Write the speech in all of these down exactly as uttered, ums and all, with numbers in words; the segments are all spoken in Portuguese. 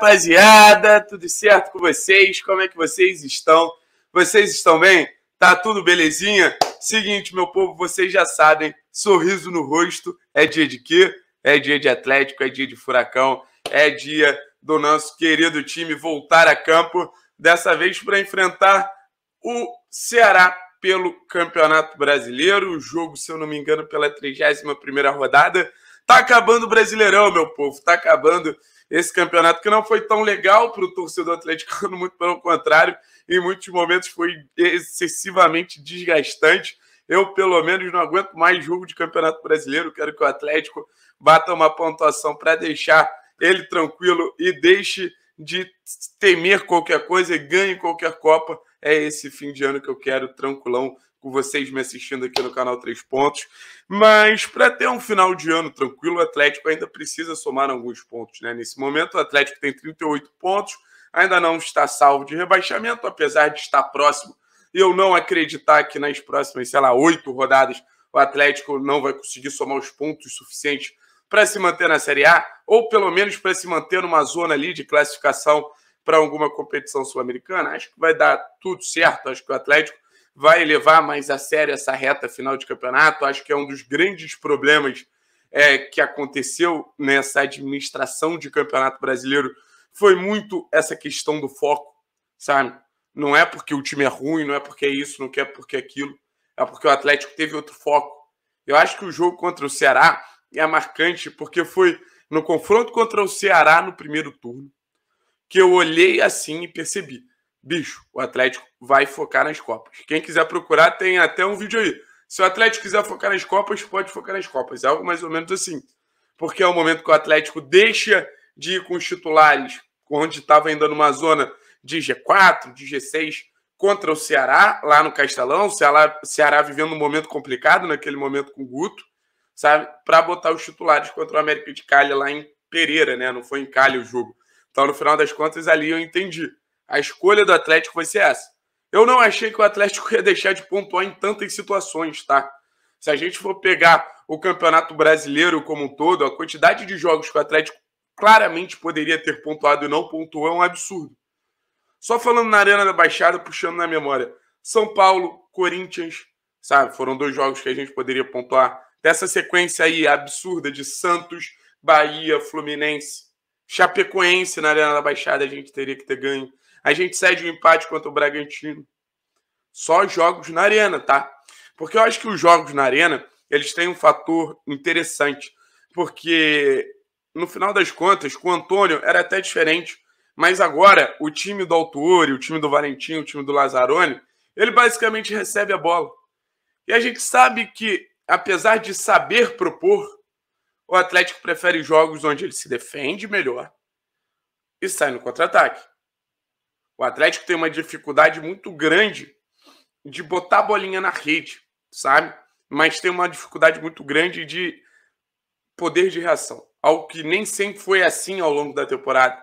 rapaziada? Tudo certo com vocês? Como é que vocês estão? Vocês estão bem? Tá tudo belezinha? Seguinte, meu povo, vocês já sabem, sorriso no rosto é dia de quê? É dia de Atlético, é dia de Furacão, é dia do nosso querido time voltar a campo, dessa vez para enfrentar o Ceará pelo Campeonato Brasileiro, o jogo, se eu não me engano, pela trigésima primeira rodada. Tá acabando o Brasileirão, meu povo, tá acabando esse campeonato que não foi tão legal para o torcedor atleticano, muito pelo contrário, em muitos momentos foi excessivamente desgastante. Eu, pelo menos, não aguento mais jogo de Campeonato Brasileiro, quero que o Atlético bata uma pontuação para deixar ele tranquilo e deixe de temer qualquer coisa e ganhe qualquer Copa. É esse fim de ano que eu quero, tranquilão, com vocês me assistindo aqui no canal Três Pontos. Mas para ter um final de ano tranquilo, o Atlético ainda precisa somar alguns pontos, né? Nesse momento, o Atlético tem trinta e oito pontos, ainda não está salvo de rebaixamento, apesar de estar próximo. Eu não acreditar que nas próximas, sei lá, oito rodadas, o Atlético não vai conseguir somar os pontos suficientes para se manter na Série A, ou pelo menos para se manter numa zona ali de classificação para alguma competição sul-americana. Acho que vai dar tudo certo, acho que o Atlético vai levar mais a sério essa reta final de campeonato. Acho que é um dos grandes problemas é, que aconteceu nessa administração de Campeonato Brasileiro, foi muito essa questão do foco, sabe? Não é porque o time é ruim, não é porque é isso, não é porque é aquilo, é porque o Atlético teve outro foco. Eu acho que o jogo contra o Ceará é marcante porque foi no confronto contra o Ceará no primeiro turno que eu olhei assim e percebi: bicho, o Atlético vai focar nas Copas. Quem quiser procurar, tem até um vídeo aí. Se o Atlético quiser focar nas Copas, pode focar nas Copas. É algo mais ou menos assim. Porque é o momento que o Atlético deixa de ir com os titulares, onde estava ainda numa zona de G quatro, de G seis, contra o Ceará, lá no Castelão. O Ceará, Ceará vivendo um momento complicado, naquele momento com o Guto, sabe? Para botar os titulares contra o América de Calha lá em Pereira, né? Não foi em Calha o jogo. Então, no final das contas, ali eu entendi. A escolha do Atlético vai ser essa. Eu não achei que o Atlético ia deixar de pontuar em tantas situações, tá? Se a gente for pegar o Campeonato Brasileiro como um todo, a quantidade de jogos que o Atlético claramente poderia ter pontuado e não pontuou é um absurdo. Só falando na Arena da Baixada, puxando na memória, São Paulo, Corinthians, sabe? Foram dois jogos que a gente poderia pontuar. Dessa sequência aí absurda de Santos, Bahia, Fluminense, Chapecoense na Arena da Baixada, a gente teria que ter ganho. A gente cede o empate contra o Bragantino. Só jogos na arena, tá? Porque eu acho que os jogos na arena, eles têm um fator interessante. Porque, no final das contas, com o Antônio era até diferente. Mas agora, o time do Alturi, o time do Valentim, o time do Lazzaroni, ele basicamente recebe a bola. E a gente sabe que, apesar de saber propor, o Atlético prefere jogos onde ele se defende melhor e sai no contra-ataque. O Atlético tem uma dificuldade muito grande de botar a bolinha na rede, sabe? Mas tem uma dificuldade muito grande de poder de reação, algo que nem sempre foi assim ao longo da temporada.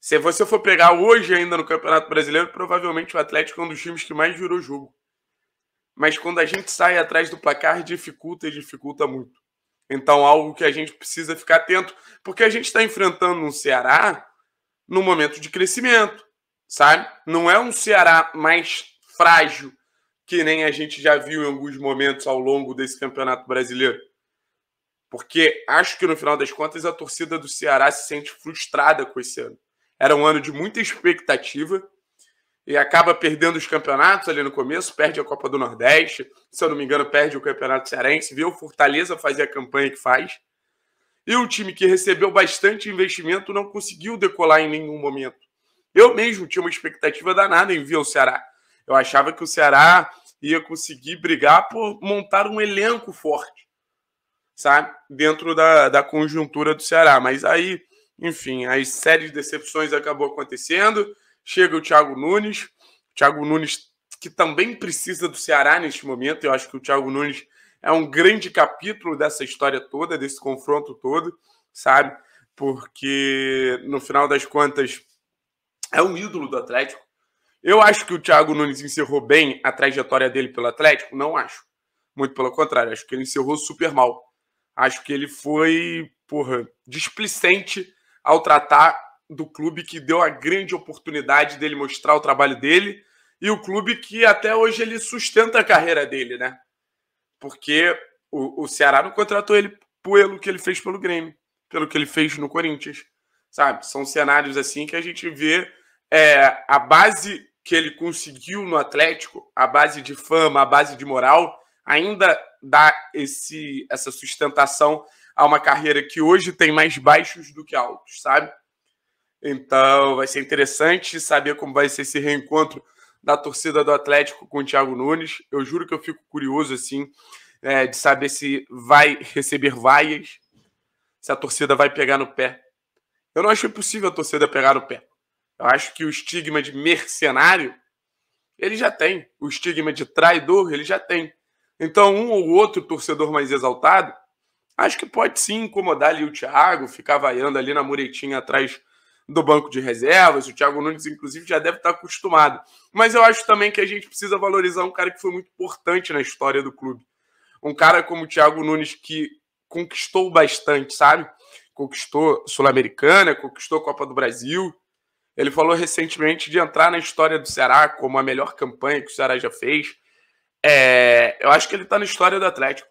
Se você for pegar hoje ainda no Campeonato Brasileiro, provavelmente o Atlético é um dos times que mais virou jogo. Mas quando a gente sai atrás do placar, dificulta e dificulta muito. Então, algo que a gente precisa ficar atento, porque a gente está enfrentando um Ceará num momento de crescimento, sabe? Não é um Ceará mais frágil, que nem a gente já viu em alguns momentos ao longo desse Campeonato Brasileiro. Porque acho que, no final das contas, a torcida do Ceará se sente frustrada com esse ano. Era um ano de muita expectativa e acaba perdendo os campeonatos ali no começo, perde a Copa do Nordeste, se eu não me engano, perde o Campeonato Cearense, viu o Fortaleza fazer a campanha que faz. E o time que recebeu bastante investimento não conseguiu decolar em nenhum momento. Eu mesmo tinha uma expectativa danada em vir ao Ceará. Eu achava que o Ceará ia conseguir brigar por montar um elenco forte, sabe? Dentro da, da conjuntura do Ceará. Mas aí, enfim, as séries de decepções acabou acontecendo. Chega o Thiago Nunes. O Thiago Nunes, que também precisa do Ceará neste momento. Eu acho que o Thiago Nunes é um grande capítulo dessa história toda, desse confronto todo, sabe? Porque, no final das contas, é um ídolo do Atlético. Eu acho que o Thiago Nunes encerrou bem a trajetória dele pelo Atlético? Não acho. Muito pelo contrário. Acho que ele encerrou super mal. Acho que ele foi, porra, displicente ao tratar do clube que deu a grande oportunidade dele mostrar o trabalho dele e o clube que até hoje ele sustenta a carreira dele, né? Porque o, o Ceará não contratou ele pelo que ele fez pelo Grêmio, pelo que ele fez no Corinthians, sabe? São cenários assim que a gente vê é, a base que ele conseguiu no Atlético, a base de fama, a base de moral, ainda dá esse, essa sustentação a uma carreira que hoje tem mais baixos do que altos, sabe? Então vai ser interessante saber como vai ser esse reencontro da torcida do Atlético com o Thiago Nunes. Eu juro que eu fico curioso assim é, de saber se vai receber vaias, se a torcida vai pegar no pé. Eu não acho impossível a torcida pegar no pé. Eu acho que o estigma de mercenário ele já tem, o estigma de traidor ele já tem. Então um ou outro torcedor mais exaltado acho que pode sim incomodar ali o Thiago, ficar vaiando ali na muretinha atrás do banco de reservas. O Thiago Nunes, inclusive, já deve estar acostumado. Mas eu acho também que a gente precisa valorizar um cara que foi muito importante na história do clube. Um cara como o Thiago Nunes, que conquistou bastante, sabe? Conquistou Sul-Americana, conquistou Copa do Brasil. Ele falou recentemente de entrar na história do Ceará como a melhor campanha que o Ceará já fez. É... Eu acho que ele está na história do Atlético.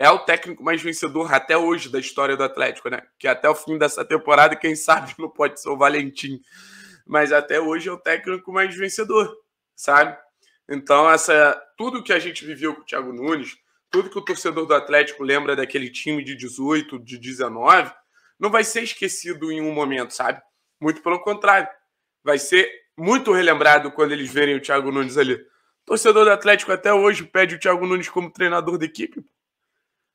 É o técnico mais vencedor até hoje da história do Atlético, né? Que até o fim dessa temporada, quem sabe, não pode ser o Valentim. Mas até hoje é o técnico mais vencedor, sabe? Então, essa, tudo que a gente viveu com o Thiago Nunes, tudo que o torcedor do Atlético lembra daquele time de dezoito, de dezenove, não vai ser esquecido em um momento, sabe? Muito pelo contrário. Vai ser muito relembrado quando eles verem o Thiago Nunes ali. O torcedor do Atlético até hoje pede o Thiago Nunes como treinador da equipe.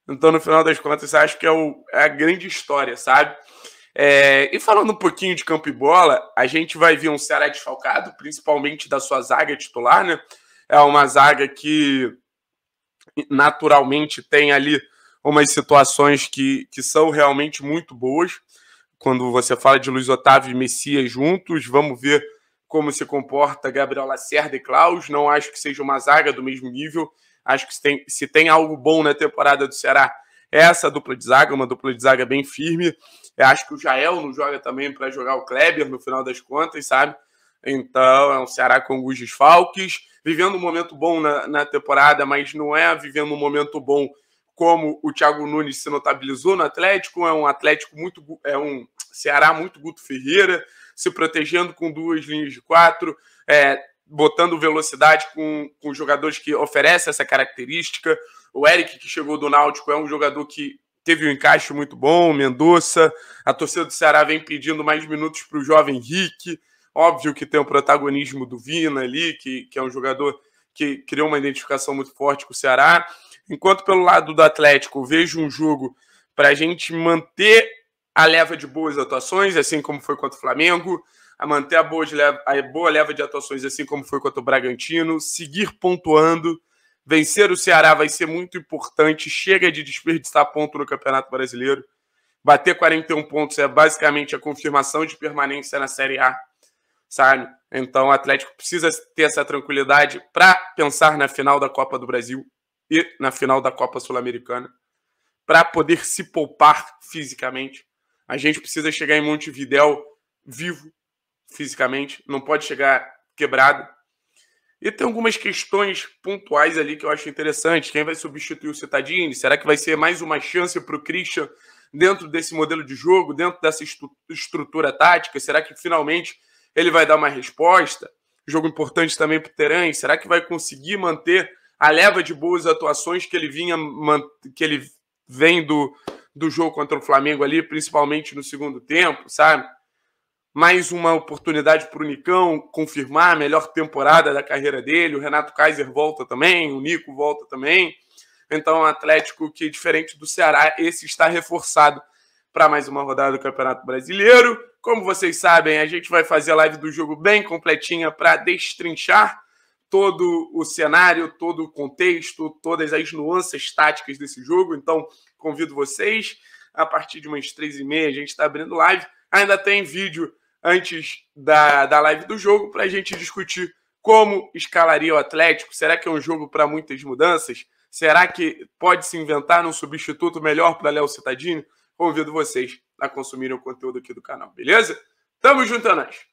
Então, no final das contas, acho que é, o, é a grande história, sabe? É, e falando um pouquinho de campo e bola, a gente vai ver um Ceará desfalcado, principalmente da sua zaga titular, né? É uma zaga que, naturalmente, tem ali umas situações que, que são realmente muito boas. Quando você fala de Luiz Otávio e Messias juntos, vamos ver como se comporta Gabriel Lacerda e Klaus. Não acho que seja uma zaga do mesmo nível. Acho que se tem, se tem algo bom na temporada do Ceará, é essa dupla de zaga, uma dupla de zaga bem firme. Eu acho que o Jael não joga também para jogar o Kleber, no final das contas, sabe? Então, é um Ceará com alguns desfalques, vivendo um momento bom na, na temporada, mas não é vivendo um momento bom como o Thiago Nunes se notabilizou no Atlético. É um Atlético muito... É um Ceará muito Guto Ferreira, se protegendo com duas linhas de quatro, é... botando velocidade com, com jogadores que oferecem essa característica. O Eric, que chegou do Náutico, é um jogador que teve um encaixe muito bom, Mendonça. A torcida do Ceará vem pedindo mais minutos para o jovem Henrique. Óbvio que tem o protagonismo do Vina ali, que, que é um jogador que criou uma identificação muito forte com o Ceará. Enquanto pelo lado do Atlético, vejo um jogo para a gente manter a leva de boas atuações, assim como foi contra o Flamengo, a manter a boa, de leva, a boa leva de atuações, assim como foi contra o Bragantino, seguir pontuando. Vencer o Ceará vai ser muito importante, chega de desperdiçar ponto no Campeonato Brasileiro. Bater quarenta e um pontos é basicamente a confirmação de permanência na Série A, sabe? Então o Atlético precisa ter essa tranquilidade para pensar na final da Copa do Brasil e na final da Copa Sul-Americana, para poder se poupar fisicamente. A gente precisa chegar em Montevidéu vivo, fisicamente, não pode chegar quebrado. E tem algumas questões pontuais ali que eu acho interessante. Quem vai substituir o Cittadini? Será que vai ser mais uma chance para o Christian dentro desse modelo de jogo, dentro dessa estru estrutura tática? Será que finalmente ele vai dar uma resposta? Jogo importante também para o Terán. Será que vai conseguir manter a leva de boas atuações que ele vinha que ele vem do, do jogo contra o Flamengo ali, principalmente no segundo tempo, sabe? Mais uma oportunidade para o Nicão confirmar a melhor temporada da carreira dele. O Renato Kaiser volta também, o Nico volta também. Então, um Atlético que, diferente do Ceará, esse está reforçado para mais uma rodada do Campeonato Brasileiro. Como vocês sabem, a gente vai fazer a live do jogo bem completinha para destrinchar todo o cenário, todo o contexto, todas as nuances táticas desse jogo. Então, convido vocês. A partir de umas três e meia, a gente está abrindo live. Ainda tem vídeo antes da, da live do jogo, para a gente discutir como escalaria o Atlético. Será que é um jogo para muitas mudanças? Será que pode se inventar um substituto melhor para Léo Cittadini? Convido vocês a consumirem o conteúdo aqui do canal, beleza? Tamo junto, é nóis.